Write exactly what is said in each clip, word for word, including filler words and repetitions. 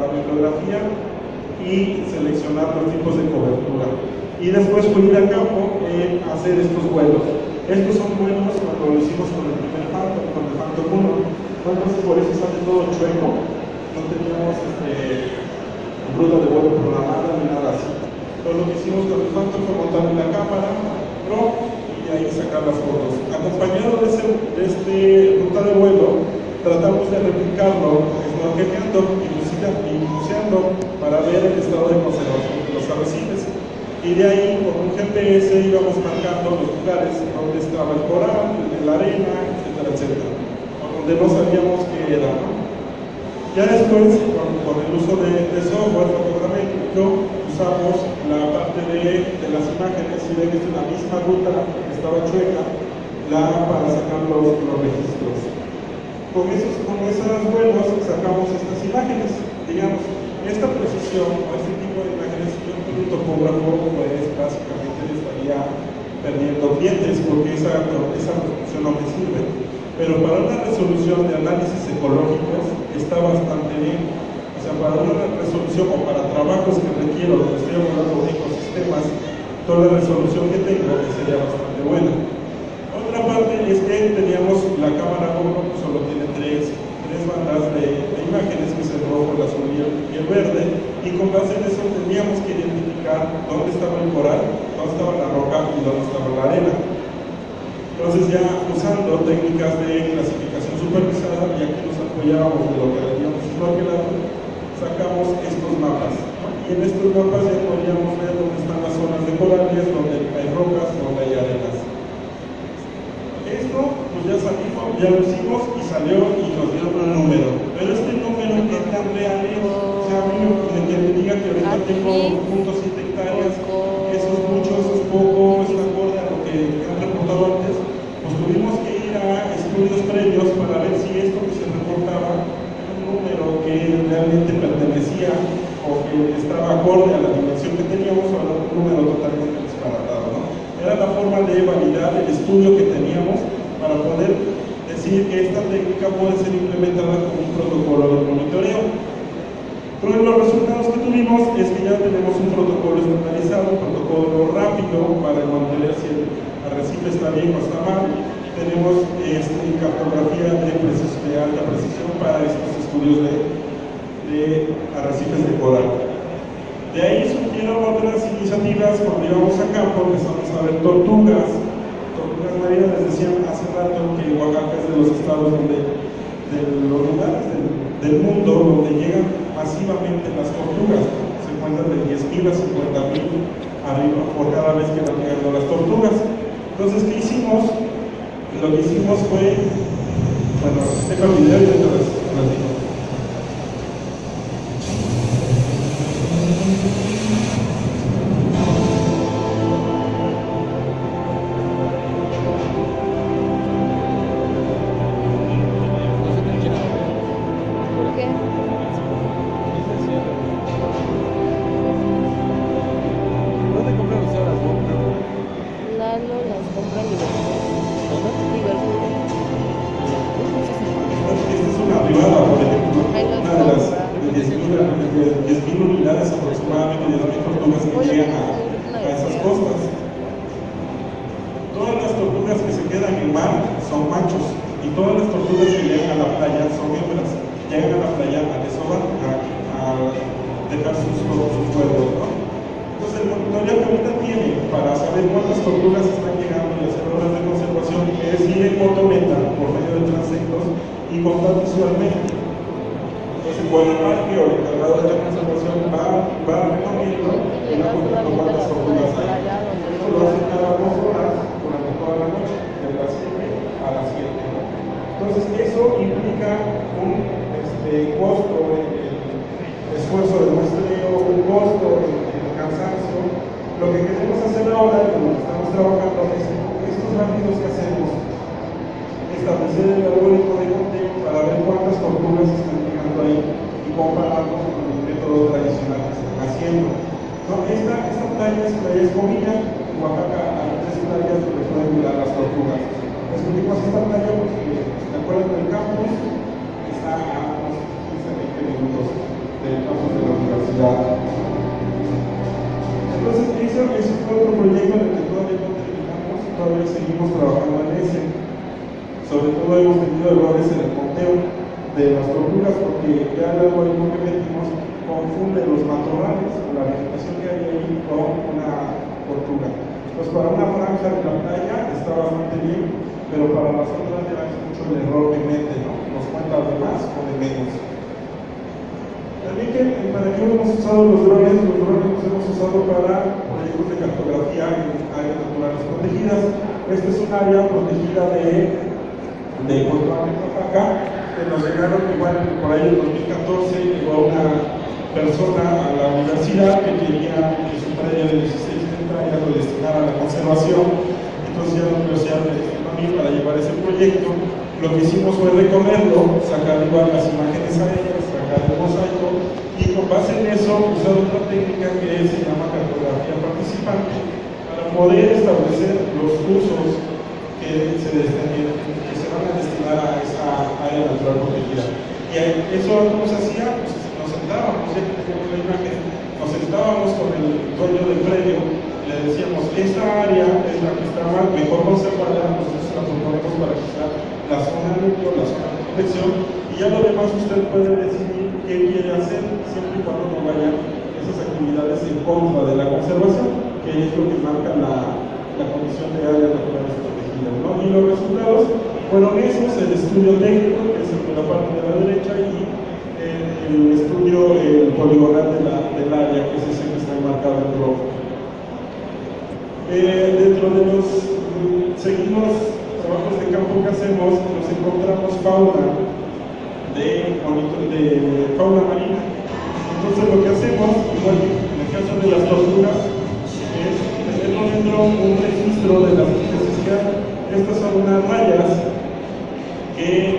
la bibliografía y seleccionar los tipos de cobertura. Y después puede ir a campo eh, hacer estos vuelos. Estos son vuelos cuando lo hicimos con el primer factor, con el factor uno. Entonces por eso sale todo chueco. No teníamos este, ruta de vuelo programada ni nada así. Entonces lo que hicimos con el factor fue montar en la cámara pro y de ahí sacar las fotos. Acompañado de, ese, de este ruta de vuelo, tratamos de replicarlo snorkeleando y buceando para ver el estado de conservación de los arrecifes. Y de ahí con un G P S íbamos marcando los lugares donde estaba el coral, la arena, etcétera, etcétera, donde no sabíamos qué era. Ya después, con, con el uso de, de software fotogramétrico, usamos la parte de, de las imágenes, y ven que es la misma ruta que estaba chueca, la, para sacar los, los registros. Con esos, con esos vuelos sacamos estas imágenes, digamos. Esta precisión o este tipo de imágenes que un topógrafo pues básicamente le estaría perdiendo dientes porque esa, esa resolución no me sirve, pero para una resolución de análisis ecológicos está bastante bien. O sea, para una resolución o para trabajos que requiero, que estoy hablando de ecosistemas, toda la resolución que tengo sería bastante buena. Otra parte es que teníamos la cámara GoPro, que solo tiene tres, tres bandas de, de imágenes, que es el rojo, el azul y el, y el verde, y con base en eso teníamos que identificar dónde estaba el coral, dónde estaba la roca y dónde estaba la arena. Entonces ya usando técnicas de clasificación supervisada, ya que nos apoyábamos de lo que habíamos logrado, sacamos estos mapas, ¿no? Y en estos mapas ya podíamos ver dónde están las zonas de corales, donde hay rocas, donde hay arenas. Esto pues ya salimos, ya lo hicimos y salió y nos dieron un número. Pero este número que tan real es, o sea, de que me diga que ahorita tengo uno punto siete hectáreas, eso es mucho, eso es poco, es acorde a lo que han reportado antes, pues tuvimos que ir a estudios previos para ver si esto que se reportaba era un número que realmente pertenecía o que estaba acorde a la dimensión que teníamos, o era un número totalmente disparatado, ¿no? Era la forma de validar el estudio que teníamos para poder decir que esta técnica puede ser implementada como un protocolo de monitoreo. Pero los resultados que tuvimos es que ya tenemos un protocolo estandarizado, un protocolo rápido para monitorear si el arrecife está bien o está mal. Tenemos este, cartografía de, precios, de alta precisión para estos estudios de, de arrecifes de coral. De ahí surgieron otras iniciativas cuando íbamos a campo, empezamos a ver tortugas, tortugas marinas. Les decían hace rato que Oaxaca es de los estados donde, de los lugares del, del mundo donde llegan masivamente las tortugas, se cuentan de diez mil a cincuenta mil arriba por cada vez que van llegando las tortugas. Entonces, ¿qué hicimos? Lo que hicimos fue, bueno, dejo el video y otra vez platico. Entonces, ¿Ya? Entonces ese es otro proyecto en el que todavía no terminamos, todavía seguimos trabajando en ese. Sobre todo hemos tenido errores en el conteo de las tortugas, porque ya el algoritmo que metimos confunde los matorrales o la vegetación que hay ahí con una tortuga. Pues para una franja de la playa está bastante bien, pero para las otras ya es mucho el error que mete, ¿no? Nos cuenta de más o de menos. También que para qué hemos usado los drones, los drones los hemos usado para proyectos de cartografía en áreas naturales protegidas. Esta es un área protegida de de Oaxaca, que nos llegaron igual por ahí en dos mil catorce, llegó una persona a la universidad que quería que su predio de dieciséis hectáreas lo destinara a la conservación. Entonces ya la universidad me dijo a mí para llevar ese proyecto. Lo que hicimos fue recogerlo, sacar igual las imágenes a ellas, sacar el mosaico y con base en eso usar otra técnica que se llama cartografía participante para poder establecer los usos que se destinarán a destinar a esa área natural protegida. Y eso ¿cómo se hacía? Pues nos sentábamos, ya que tenemos la imagen, nos sentábamos con el dueño del predio y le decíamos, esta área es la que está mal, mejor no se guarda, nosotros la proponemos para que sea la zona núcleo, la zona de protección, y ya lo demás usted puede decidir qué quiere hacer, siempre y cuando no vayan esas actividades en contra de la conservación, que es lo que marca la, la condición de área natural protegida, ¿no? Y los resultados fueron esos, el estudio técnico, que es en la parte de la derecha, y eh, el estudio eh, poligonal de la, del área, que es ese que está marcado en rojo. Eh, dentro de los eh, seguidos trabajos de campo que hacemos, nos encontramos fauna de, de fauna marina. Entonces lo que hacemos, igual que en el caso de las tortugas, es tener dentro un registro de las especies que hay. Estas son unas rayas que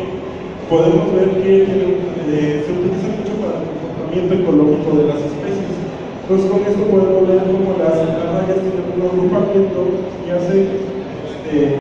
podemos ver que eh, se utilizan mucho para el comportamiento ecológico de las especies. Entonces con esto podemos ver cómo las, las rayas tienen un agrupamiento y hacen este,